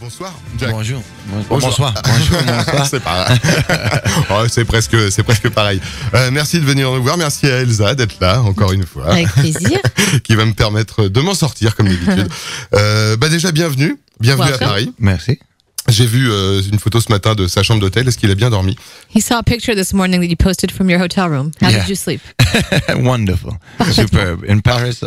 Bonsoir, Jack. Bonjour. Bonsoir. Bonjour. Bonsoir. C'est pareil. Oh, c'est presque pareil. Merci de venir nous voir. Merci à Elsa d'être là, encore une fois. Avec plaisir. Qui va me permettre de m'en sortir, comme d'habitude. Déjà, bienvenue. Bienvenue à Paris. Merci. J'ai vu une photo ce matin de sa chambre d'hôtel. Est-ce qu'il a bien dormi? He saw a picture this morning that you posted from your hotel room. How did you sleep? Wonderful. Superb. In Paris,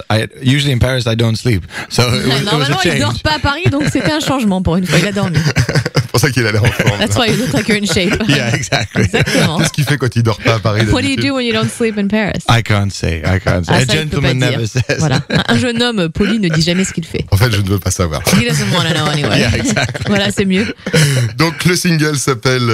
usually in Paris I don't sleep. So normalement, il dort pas à Paris, donc c'était un changement pour une fois. Il a dormi. C'est pour ça qu'il a l'air en forme. That's why you look like you're in shape. Yeah, exactly. Exactement. Qu'est-ce qu'il fait quand il dort pas à Paris? What do you do when you don't sleep in Paris? I can't say. Ah, a gentleman never says. Voilà. Un jeune homme poli ne dit jamais ce qu'il fait. En fait, je ne veux pas savoir. He doesn't want to know anyway. Yeah, exactly. Voilà, c'est mieux. Donc le single s'appelle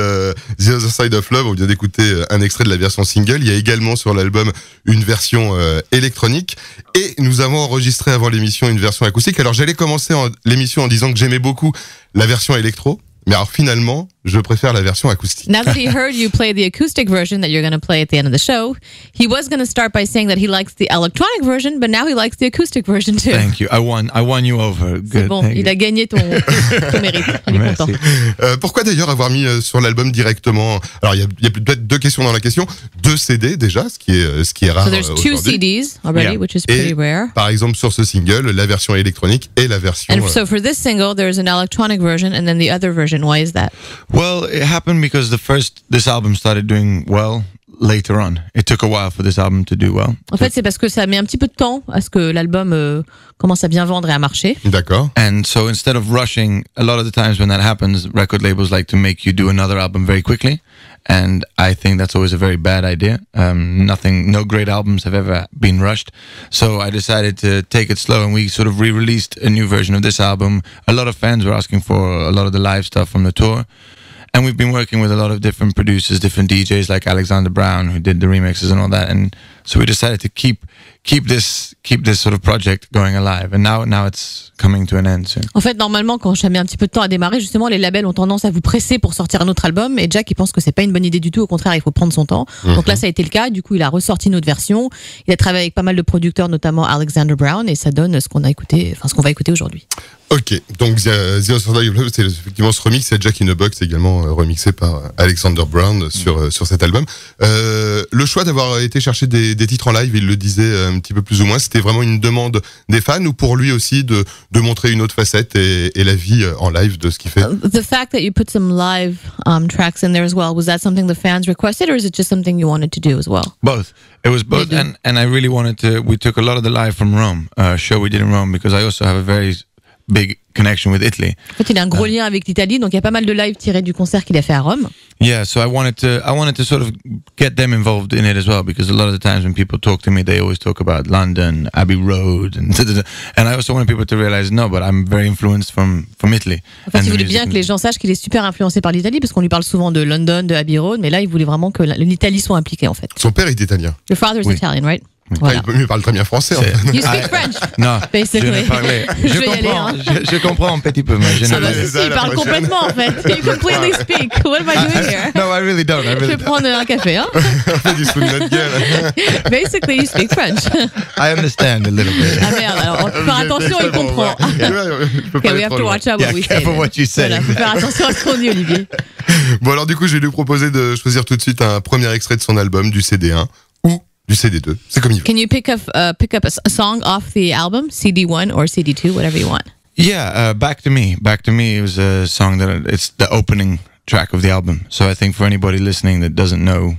The Other Side of Love. On vient d'écouter un extrait de la version single. Il y a également sur l'album une version électronique. Et nous avons enregistré avant l'émission une version acoustique. Alors j'allais commencer l'émission en disant que j'aimais beaucoup la version électro. Mais alors finalement, je préfère la version acoustique. Now that he heard you play the acoustic version that you're going to play at the end of the show, he was going to start by saying that he likes the electronic version, but now he likes the acoustic version too. Thank you. I won you over. Good. Bon, il a gagné ton mérite. Il est content. Pourquoi d'ailleurs avoir mis sur l'album directement? Alors il y a peut-être deux questions dans la question. Deux CD déjà, ce qui est rare. So there's two CDs already, which is pretty rare. Par exemple sur ce single, la version électronique et la version. And so for this single, there's an electronic version and then the other version. Why is that? Well, it happened because this album started doing well later on. It took a while for this album to do well. En fait, c'est parce que ça met un petit peu de temps à ce que l'album commence à bien vendre et à marcher. D'accord. And so instead of rushing, a lot of the times when that happens, record labels like to make you do another album very quickly. And I think that's always a very bad idea. No great albums have ever been rushed. So I decided to take it slow, and we sort of re-released a new version of this album. A lot of fans were asking for a lot of the live stuff from the tour. And we've been working with a lot of different producers, different DJs like Alexander Brown, who did the remixes and all that. And so we decided to keep this sort of project going alive. And now it's coming to an end soon. En fait, normalement, quand ça met un petit peu de temps à démarrer, justement, les labels ont tendance à vous presser pour sortir un autre album. Et Jack, il pense que c'est pas une bonne idée du tout. Au contraire, il faut prendre son temps. Donc là, ça a été le cas. Du coup, il a ressorti notre version. Il a travaillé avec pas mal de producteurs, notamment Alexander Brown, et ça donne ce qu'on a écouté, enfin ce qu'on va écouter aujourd'hui. Ok, donc The Other Side of Love, c'est effectivement ce remix, c'est Jack in a Box également remixé par Alexander Brown sur cet album. Le choix d'avoir été chercher des titres en live, il le disait un petit peu plus ou moins, c'était vraiment une demande des fans ou pour lui aussi de montrer une autre facette et la vie en live de ce qu'il fait? The fact that you put some live tracks in there as well, was that something the fans requested or is it just something you wanted to do as well? Both. It was both, and I really wanted to, we took a lot of the live from Rome, a show we did in Rome, because I also have a very big connection with Italy. En fait, il a un gros lien avec l'Italie, donc il y a pas mal de live tirés du concert qu'il a fait à Rome. Yeah, so I wanted to sort of get them involved in it as well, because a lot of the times when people talk to me, they always talk about London, Abbey Road, and I also wanted people to realize, no, but I'm very influenced from Italy. En fait, il voulait bien que les gens sachent qu'il est super influencé par l'Italie, parce qu'on lui parle souvent de London, de Abbey Road, mais là, il voulait vraiment que l'Italie soit impliquée, en fait. Son père est italien. Your father's Italian, right? Voilà. Ah, il parle très bien français. En fait. You speak French. Non, je comprends un petit peu. Mais il parle complètement en fait. You completely speak. What am I doing here? No, I really don't. I really je vais prendre un café. Hein? Basically, you speak French. I understand a little bit. Ah merde, alors faut faire attention, il comprend. Okay, we have to watch out what we say. Careful what you say. Voilà, faut faire attention à ce qu'on dit, Olivier. Bon alors du coup, je vais lui proposer de choisir tout de suite un premier extrait de son album du CD1. Du CD2, c'est comme il veut. Can you pick up a song off the album, CD1 or CD2, whatever you want? Yeah, Back to Me. Back to Me was a song that it's the opening track of the album. So I think for anybody listening that doesn't know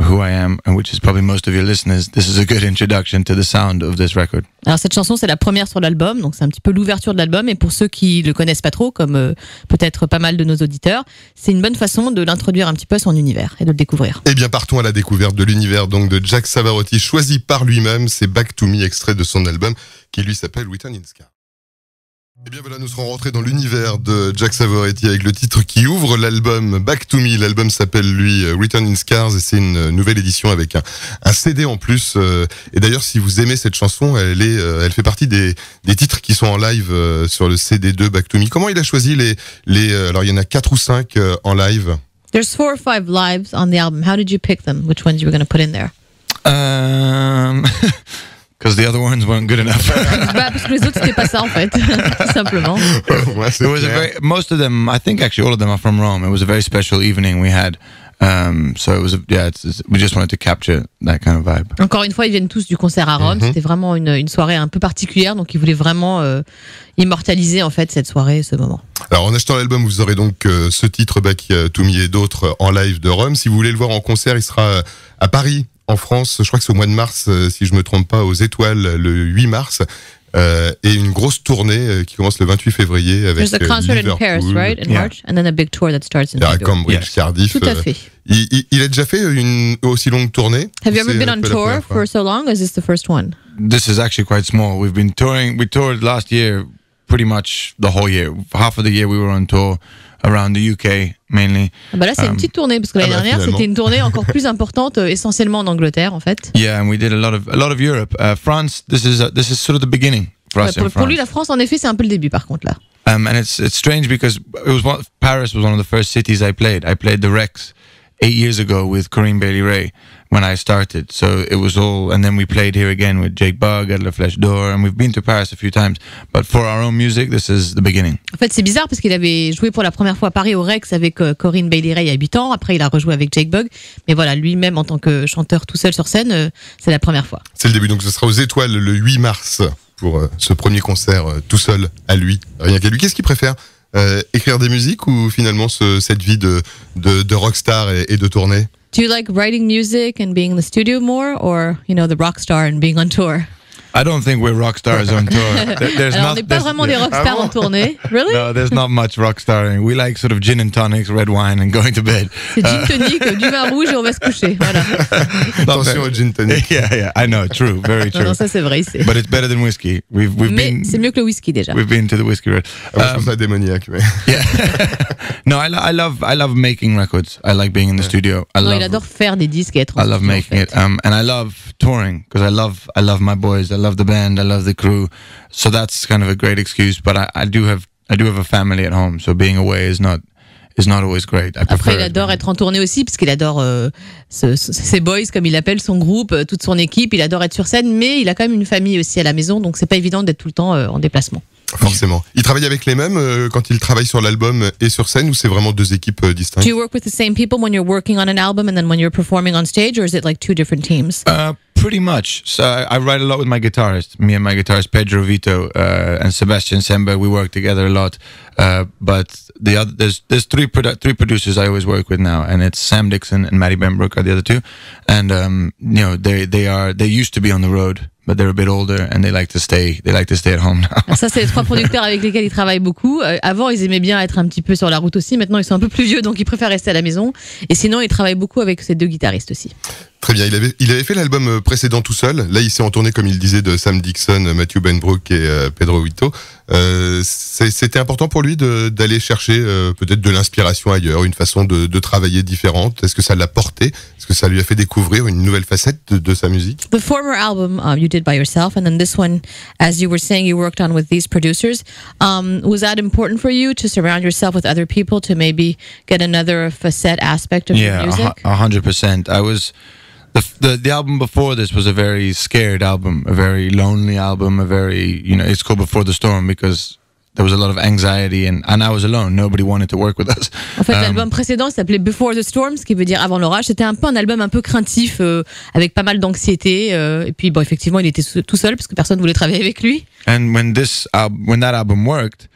who I am, and which is probably most of your listeners, this is a good introduction to the sound of this record. Alors cette chanson, c'est la première sur l'album, donc c'est un petit peu l'ouverture de l'album. Et pour ceux qui le connaissent pas trop, comme peut-être pas mal de nos auditeurs, c'est une bonne façon de l'introduire un petit peu à son univers et de le découvrir. Eh bien, partons à la découverte de l'univers donc de Jack Savoretti, choisi par lui-même. C'est Back to Me, extrait de son album qui lui s'appelle Written in Scars. Eh bien voilà, nous serons rentrés dans l'univers de Jack Savoretti avec le titre qui ouvre l'album Back to Me. L'album s'appelle lui Written in Scars et c'est une nouvelle édition avec un CD en plus. Et d'ailleurs, si vous aimez cette chanson, elle fait partie des titres qui sont en live sur le CD2 Back to Me. Comment il a choisi alors il y en a 4 ou 5 en live? There's 4 or 5 lives on the album. How did you pick them? Which ones you were going to put in there? Because the other ones weren't good enough. Bah, parce que les autres c'était pas ça en fait, tout simplement. Ouais, it was a very, most of them, I think actually all of them are from Rome. It was a very special evening we had. So it was a, yeah, it's, we just wanted to capture that kind of vibe. Encore une fois, ils viennent tous du concert à Rome. Mm-hmm. C'était vraiment une soirée un peu particulière, donc ils voulaient vraiment immortaliser en fait cette soirée, ce moment. Alors en achetant l'album, vous aurez donc ce titre Back to Me et d'autres en live de Rome. Si vous voulez le voir en concert, il sera à Paris, en France. Je crois que c'est au mois de mars, si je me trompe pas, aux Étoiles le 8 mars. Et une grosse tournée qui commence le 28 février avec Liverpool, Paris, right? In March, and then a big tour that starts in February. Cambridge, yes. Cardiff. Tout à fait. Il a déjà fait une aussi longue tournée. Have you ever been on tour for so long? Or is this the first one? This is actually quite small. We've been touring. We toured last year, pretty much the whole year. Half of the year we were on tour. Around the UK mainly. Ah bah là c'est une petite tournée parce que l'année dernière c'était une tournée encore plus importante, essentiellement en Angleterre en fait. Yeah, and we did a lot of Europe. France, this is sort of the beginning for us. Pour lui la France en effet c'est un peu le début par contre là. And it's strange because Paris was one of the first cities I played. I played the Rex 8 years ago with Corinne Bailey Ray when I started. So it was all, and then we played here again with Jake Bug at La Flèche d'Or, and we've been to Paris a few times. But for our own music, this is the beginning. En fait, c'est bizarre parce qu'il avait joué pour la première fois à Paris au Rex avec Corinne Bailey Ray il y a 8 ans. Après, il a rejoué avec Jake Bug. Mais voilà, lui-même en tant que chanteur tout seul sur scène, c'est la première fois. C'est le début, donc ce sera aux Étoiles le 8 mars pour ce premier concert tout seul à lui, rien qu'à lui. Qu'est-ce qu'il préfère? Écrire des musiques ou finalement cette vie de rockstar et de tournée? Do you like writing music and being in the studio more, or you know the rockstar and being on tour? I don't think we're rock stars on tour. Alors, on n'est pas vraiment des rock stars en tournée. Really? No, there's not much rock starring. We like sort of gin and tonics, red wine and going to bed. C'est gin tonic, du vin rouge et on va se coucher. Voilà. Attention au gin tonic. Yeah, I know, true, very true. Non, ça c'est vrai, c'est. But it's better than whiskey. Mais c'est mieux que le whisky déjà. We've been to the whiskey road. Je pense à démoniaque, mais. Yeah. No, I love making records. I like being in the studio. Il adore faire des disques et être en studio. I love making it, and I love touring because I love my boys. I love the band, I love the crew, so that's kind of a great excuse. But I do have a family at home, so being away is not always great. Après, il adore être en tournée aussi, parce qu'il adore ses boys, comme il appelle son groupe, toute son équipe. Il adore être sur scène, mais il a quand même une famille aussi à la maison, donc c'est pas évident d'être tout le temps en déplacement. Forcément. Il travaille avec les mêmes quand il travaille sur l'album et sur scène, ou c'est vraiment deux équipes distinctes? Do you work with the same people when you're working on an album and then when you're performing on stage, or is it like two different teams? Pretty much. So I write a lot with my guitarist. Me and my guitarist Pedro Vito and Sebastian Semba, we work together a lot. But there's three producers I always work with now, and it's Sam Dixon and Matty Benbrook are the other two. And you know they used to be on the road, but they're a bit older and they like to stay at home now. Ça c'est les trois producteurs avec lesquels il travaille beaucoup. Avant ils aimaient bien être un petit peu sur la route aussi. Maintenant ils sont un peu plus vieux donc ils préfèrent rester à la maison. Et sinon ils travaillent beaucoup avec ces deux guitaristes aussi. Très bien. Il avait fait l'album précédent tout seul. Là il s'est en tournée comme il disait de Sam Dixon, Matthew Benbrook et Pedro Vito. C'était important pour lui d'aller chercher peut-être de l'inspiration ailleurs, une façon de travailler différente. Est-ce que ça l'a porté? Est-ce que ça lui a fait découvrir une nouvelle facette de sa musique? The former album you did by yourself, and then this one, as you were saying, you worked on with these producers. Was that important for you to surround yourself with other people to maybe get another facet aspect of your music? Yeah, 100%. I was. The album before this was a very scared album, a very lonely album, a very, you know, it's called Before the Storm because there was a lot of anxiety and I was alone. Nobody wanted to work with us. En fait, l'album précédent s'appelait Before the Storm, ce qui veut dire avant l'orage. C'était un peu un album un peu craintif, avec pas mal d'anxiété. Et puis, bon, effectivement, il était tout seul parce que personne voulait travailler avec lui. And when that album worked,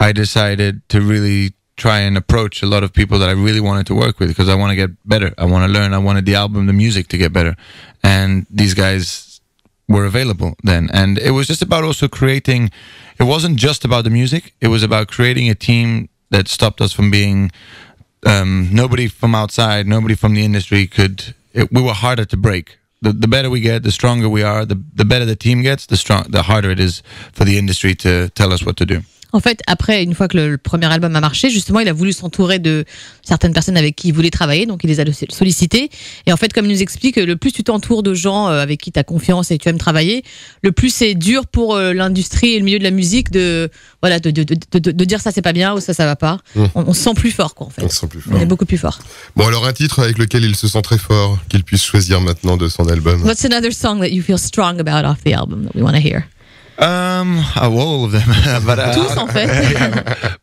I decided to really try and approach a lot of people that I really wanted to work with because I want to get better. I want to learn. I wanted the album, the music to get better. And these guys were available then. And it was just about also creating, it wasn't just about the music. It was about creating a team that stopped us from being, nobody from outside, nobody from the industry could, we were harder to break. The better we get, the stronger we are, the better the team gets, the harder it is for the industry to tell us what to do. En fait, après, une fois que le premier album a marché, justement, il a voulu s'entourer de certaines personnes avec qui il voulait travailler, donc il les a sollicitées. Et en fait, comme il nous explique, le plus tu t'entoures de gens avec qui tu as confiance et tu aimes travailler, le plus c'est dur pour l'industrie et le milieu de la musique de, voilà, de dire ça c'est pas bien ou ça va pas. Mmh. On se sent plus fort, quoi, en fait. On se sent plus fort. On est beaucoup plus fort. Bon, alors un titre avec lequel il se sent très fort, qu'il puisse choisir maintenant de son album. What's another song that you feel strong about off the album that we want to hear? All of them. But, tous, en fait.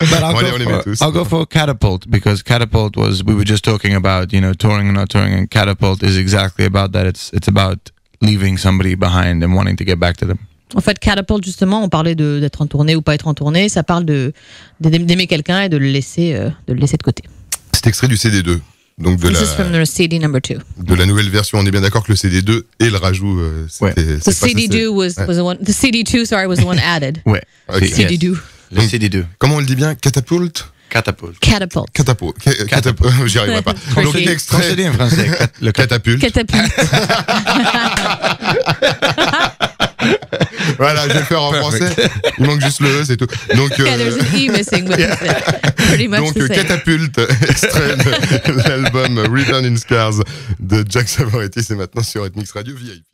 But I'll go for Catapult, because Catapult was, we were just talking about, you know, touring and not touring, and Catapult is exactly about that. It's about leaving somebody behind and wanting to get back to them. En fait, Catapult, justement, on parlait d'être en tournée ou pas être en tournée. Ça parle d'aimer quelqu'un et de le laisser de côté. C'est extrait du CD2. Donc de la nouvelle version, on est bien d'accord que le CD2 et le rajout. Ouais. The CD2 was the one. The CD2, sorry, was the one added. Ouais. Okay. CD2. Yes. Le CD2. Comment on le dit bien? Catapult. Catapult. Catapult. Catapult. Catapult. J'y arriverai pas. Donc l'extrait. Le français. Le catapulte. Catapulte. Voilà, je vais le faire en français. Il manque juste le E, c'est tout. Donc, donc Catapulte, extrait de l'album Written in Scars de Jack Savoretti, c'est maintenant sur Ethnics Radio VIP.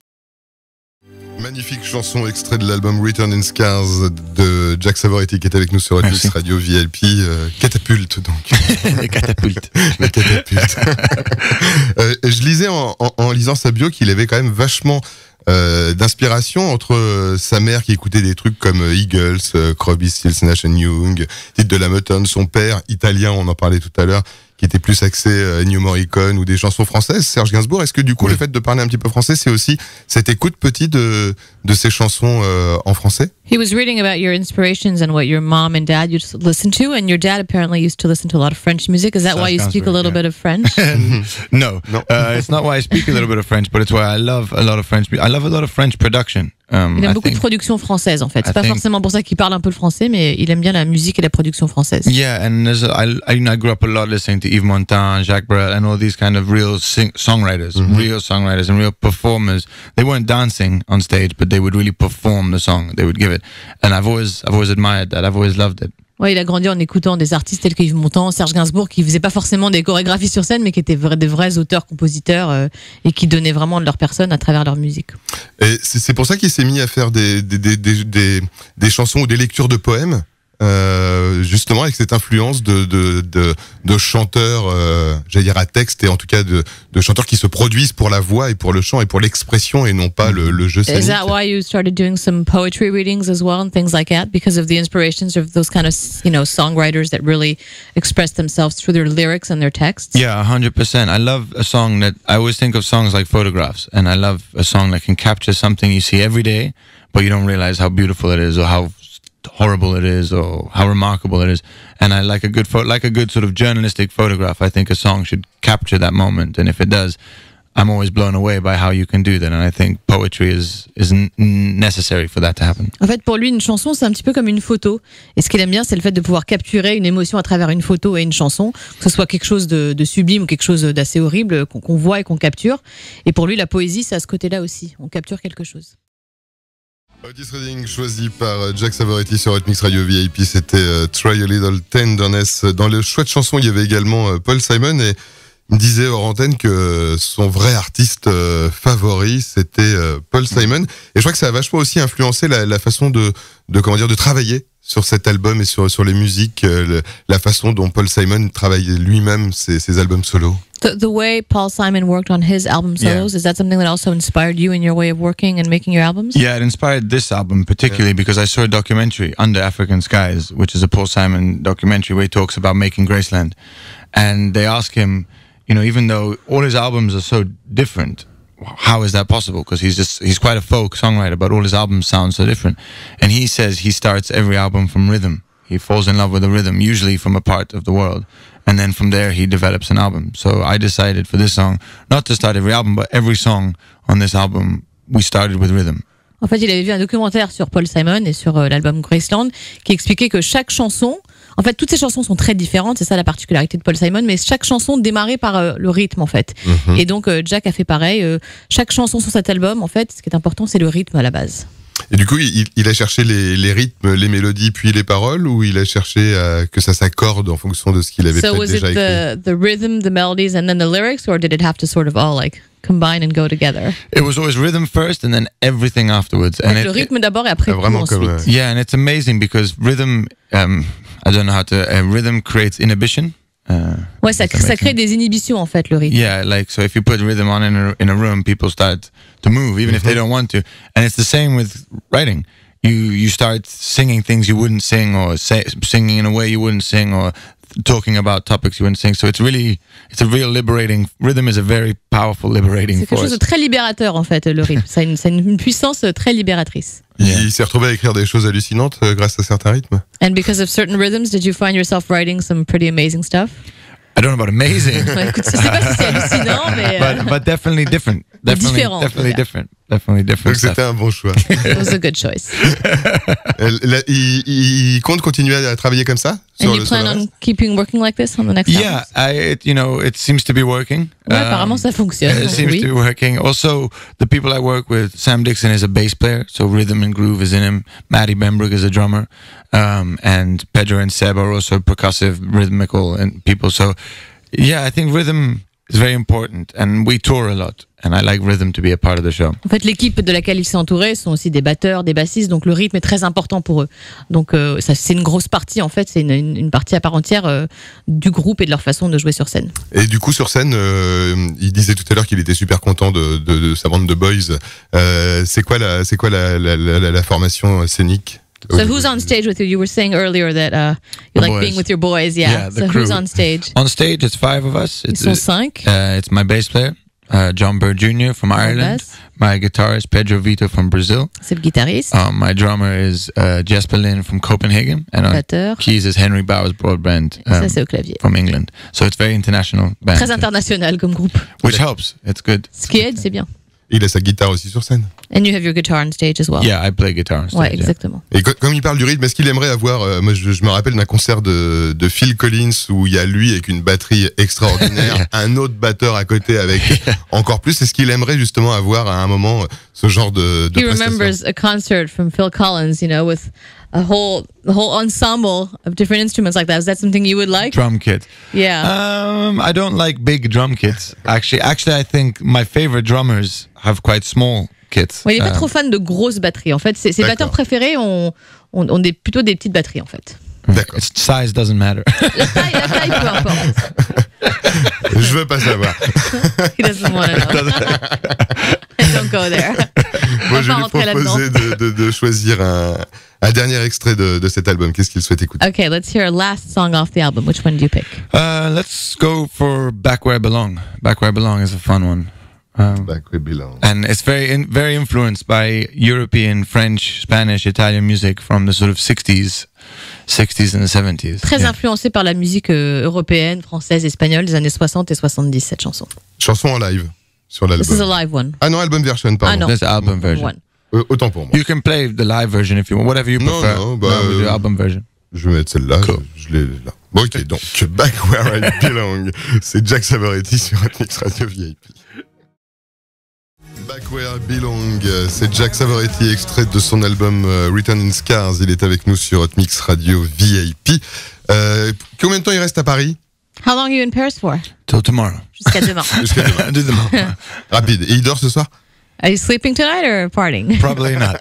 Magnifique chanson, extrait de l'album Written in Scars de Jack Savoretti qui est avec nous sur Ethnics Radio VIP. Catapulte, donc. Les catapultes. Les catapultes. Je lisais en lisant sa bio qu'il avait quand même vachement d'inspiration entre sa mère qui écoutait des trucs comme Eagles, Crosby, Stills, Nash & Young, titre de la Motown, son père italien, on en parlait tout à l'heure, qui était plus axé New Morricone ou des chansons françaises, Serge Gainsbourg. Est-ce que du coup le fait de parler un petit peu français, c'est aussi cette écoute petite de ces chansons en français? He was reading about your inspirations and what your mom and dad used to listen to, and your dad apparently used to listen to a lot of French music. Is that why you speak a little bit of French? No. It's not why I speak a little bit of French, but it's why I love a lot of French. I love a lot of French production. Il aime beaucoup de production française en fait. C'est pas forcément pour ça qu'il parle un peu le français, mais il aime bien la musique et la production française. Yeah, and I grew up a lot listening to Yves Montand, Jacques Brel, and all these kind of real songwriters, real songwriters and real performers. They weren't dancing on stage, but they would really perform the song. They would give it, and I've always admired that. I've always loved it. Ouais, il a grandi en écoutant des artistes tels que Yves Montand, Serge Gainsbourg, qui faisaient pas forcément des chorégraphies sur scène, mais qui étaient des vrais auteurs-compositeurs et qui donnaient vraiment de leur personne à travers leur musique. C'est pour ça qu'il s'est mis à faire des chansons ou des lectures de poèmes, justement avec cette influence de chanteurs, j'allais dire à texte, et en tout cas de chanteurs qui se produisent pour la voix et pour le chant et pour l'expression et non pas le jeu scénique. Is that why you started doing some poetry readings as well and things like that, because of the inspirations of those kind of, you know, songwriters that really express themselves through their lyrics and their texts? Yeah, 100%. I love a song that I always think of songs like photographs, and I love a song that can capture something you see every day, but you don't realize how beautiful it is or how horrible it is or how remarkable it is. And I like a good sort of journalistic photograph. I think a song should capture that moment, and if it does, I'm always blown away by how you can do that, and I think poetry is necessary for that to happen. En fait, pour lui, une chanson, c'est un petit peu comme une photo. Et ce qu'il aime bien, c'est le fait de pouvoir capturer une émotion à travers une photo et une chanson, que ce soit quelque chose de sublime ou quelque chose d'assez horrible qu'on voit et qu'on capture. Et pour lui, la poésie, c'est à ce côté-là aussi. On capture quelque chose. Otis Redding, choisi par Jack Savoretti sur Ethnics Radio VIP, c'était Try a Little Tenderness. Dans le choix de chanson, il y avait également Paul Simon, et il me disait hors antenne que son vrai artiste favori, c'était Paul Simon. Et je crois que ça a vachement aussi influencé la façon de travailler sur cet album et sur les musiques, la façon dont Paul Simon travaillait lui-même ses albums solos. The way Paul Simon worked on his album solos, is that something that also inspired you in your way of working and making your albums? Yeah, it inspired this album particularly because I saw a documentary, Under African Skies, which is a Paul Simon documentary where he talks about making Graceland. And they ask him, you know, even though all his albums are so different, how is that possible? Because he's quite a folk songwriter, but all his albums sound so different. And he says he starts every album from rhythm. He falls in love with a rhythm, usually from a part of the world, and then from there he develops an album. So I decided for this song not to start every album, but every song on this album we started with rhythm. En fait, il avait vu un documentaire sur Paul Simon et sur l'album Graceland qui expliquait que chaque chanson, en fait, toutes ces chansons sont très différentes, c'est ça la particularité de Paul Simon, mais chaque chanson démarrait par le rythme, en fait. Et donc Jack a fait pareil, chaque chanson sur cet album, en fait, ce qui est important, c'est le rythme à la base. Et du coup, il a cherché les rythmes, les mélodies, puis les paroles, ou il a cherché que ça s'accorde en fonction de ce qu'il avait peut-être déjà écrit. So was it the rhythm, the melodies, and then the lyrics, or did it have to sort of all like combine and go together? It was always rhythm first, and then everything afterwards. Donc and le rythme d'abord et après tout ensuite. Comme, yeah, and it's amazing because rhythm, I don't know how to. Rhythm creates inhibition. Ouais, ça crée des inhibitions en fait, le rythme. Yeah, like so if you put rhythm on in a room, people start to move even if they don't want to. And it's the same with writing. You start singing things you wouldn't sing or singing in a way you wouldn't sing or talking about topics you wouldn't sing. So it's a real liberating. Rhythm is a very powerful liberating force. C'est quelque chose de très libérateur en fait, le rythme. Ça a une puissance très libératrice. Yeah. Il s'est retrouvé à écrire des choses hallucinantes grâce à certains rythmes. And because of certain rhythms, did you find yourself writing some pretty amazing stuff? I don't know about amazing. Écoute, je sais pas si c'est hallucinant, mais but definitely different. Definitely different. Donc c'était un bon choix. It was a good choice. Il compte continuer à travailler comme ça. And you plan on keeping working like this on the next album? Yeah, it seems to be working. Ouais, apparemment ça fonctionne. It seems to be working. Also, the people I work with, Sam Dixon is a bass player, so rhythm and groove is in him. Matty Benbrook is a drummer, and Pedro and Seb are also percussive, rhythmical and people. So, yeah, I think rhythm is very important, and we tour a lot. And I like rhythm to be a part of the show. En fait, l'équipe de laquelle ils sont entourés sont aussi des batteurs, des bassistes, donc le rythme est très important pour eux. Donc ça, c'est une grosse partie, en fait, c'est une partie à part entière du groupe et de leur façon de jouer sur scène. Et du coup, sur scène, il disait tout à l'heure qu'il était super content de sa bande de boys. C'est quoi la formation scénique? So who's on stage with you? You were saying earlier that you like being with your boys, yeah. So crew. Who's on stage? On stage, it's five of us. Ils sont cinq. It's my bass player. John Bird Jr. from Ireland. Bass. My guitarist Pedro Vito from Brazil. C'est le guitariste. My drummer is Jesper Lynn from Copenhagen, and on keys is Henry Bowers Broadbent from England. So it's very international band. Très international comme groupe. Which helps. It's good. Ce qui aide, c'est bien. Il a sa guitare aussi sur scène. And you have your guitar on stage as well. Yeah, I play guitar on stage. Ouais, exactement. Yeah. Et comme il parle du rythme, est-ce qu'il aimerait avoir... moi, je me rappelle d'un concert de Phil Collins où il y a lui avec une batterie extraordinaire, un autre batteur à côté avec encore plus. Est-ce qu'il aimerait justement avoir à un moment ce genre de He remembers a concert from Phil Collins, you know, with... a whole ensemble of different instruments like that. Is that something you would like? Drum kit. Yeah. I don't like big drum kits. Actually, I think my favorite drummers have quite small kits. Ouais, il est pas trop fan de grosses batteries. En fait, ses batteurs préférés ont plutôt des petites batteries en fait. D'accord. Size doesn't matter. La taille peu importe. Je veux pas savoir. He doesn't want to know. Don't go there. Moi, je lui proposais de choisir un dernier extrait de cet album. Qu'est-ce qu'il souhaite écouter? Okay, let's hear a last song off the album. Which one do you pick? Let's go for Back Where I Belong. Back Where I Belong is a fun one. Back Where I Belong. And it's very influenced by European, French, Spanish, Italian music from the sort of 60s and the 70s. Très influencé par la musique européenne, française, espagnole des années 60 et 70, cette chanson. Chanson en live sur l'album. This is a live one. Ah non, album version, pardon. Ah non, album version. One. Autant pour moi. You can play the live version if you want, whatever you prefer. Non, album version. Je vais mettre celle-là, cool. Je l'ai là. Bon, ok, donc Back Where I Belong, c'est Jack Savoretti sur Mix Radio VIP. Back Where I Belong, c'est Jack Savoretti, extrait de son album Written in Scars. Il est avec nous sur Hot Mix Radio VIP. Combien de temps il reste à Paris? How long are you in Paris for? Till tomorrow. Jusqu'à demain. Jusqu'à demain. Rapide. Et il dort ce soir? Are you sleeping tonight or partying? Probably not.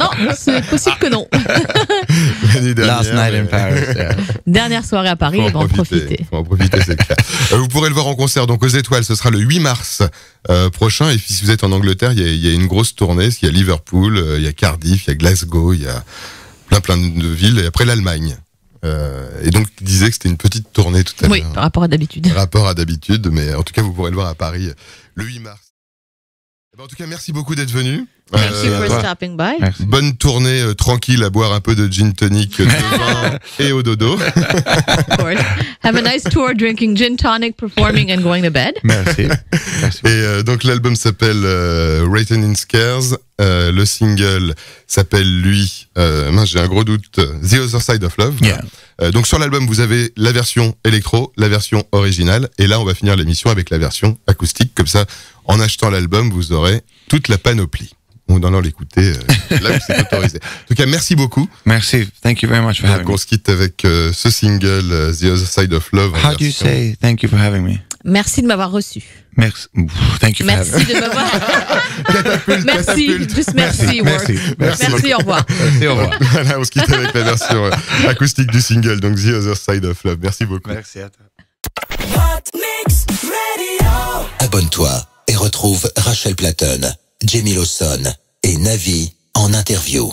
Non, c'est possible que non. Last night in Paris. Yeah. Dernière soirée à Paris, on va en profiter. On va en profiter, c'est clair. Vous pourrez le voir en concert, donc aux Étoiles, ce sera le 8 mars prochain. Et si vous êtes en Angleterre, il y a une grosse tournée. Il y a Liverpool, il y a Cardiff, il y a Glasgow, il y a plein de villes. Et après l'Allemagne. Et donc tu disais que c'était une petite tournée tout à l'heure. Oui, par rapport à d'habitude. Par rapport à d'habitude, mais en tout cas vous pourrez le voir à Paris le 8 mars. En tout cas, merci beaucoup d'être venu. Merci for stopping by. Merci. Bonne tournée tranquille, à boire un peu de gin tonic devant et au dodo. Of course. Have a nice tour drinking gin tonic, performing and going to bed. Merci. Merci. Et donc l'album s'appelle Written in Scars. Le single s'appelle lui, j'ai un gros doute, The Other Side of Love. Yeah. Donc sur l'album, vous avez la version électro, la version originale. Et là, on va finir l'émission avec la version acoustique. Comme ça, en achetant l'album, vous aurez toute la panoplie. on va l'écouter là où c'est autorisé. En tout cas, merci beaucoup. Merci. Thank you very much for having me. On se quitte avec ce single, The Other Side of Love. How do you say thank you for having me? Merci de m'avoir reçu. Merci. Thank you for having me. Merci de m'avoir. Catapulte, merci. Catapulte. Juste merci. Merci. Au revoir. Merci. Au revoir. Voilà, on se quitte avec la version acoustique du single, donc The Other Side of Love. Merci beaucoup. Merci à toi. Abonne-toi et retrouve Rachel Platten, Jamie Lawson et Navi en interview.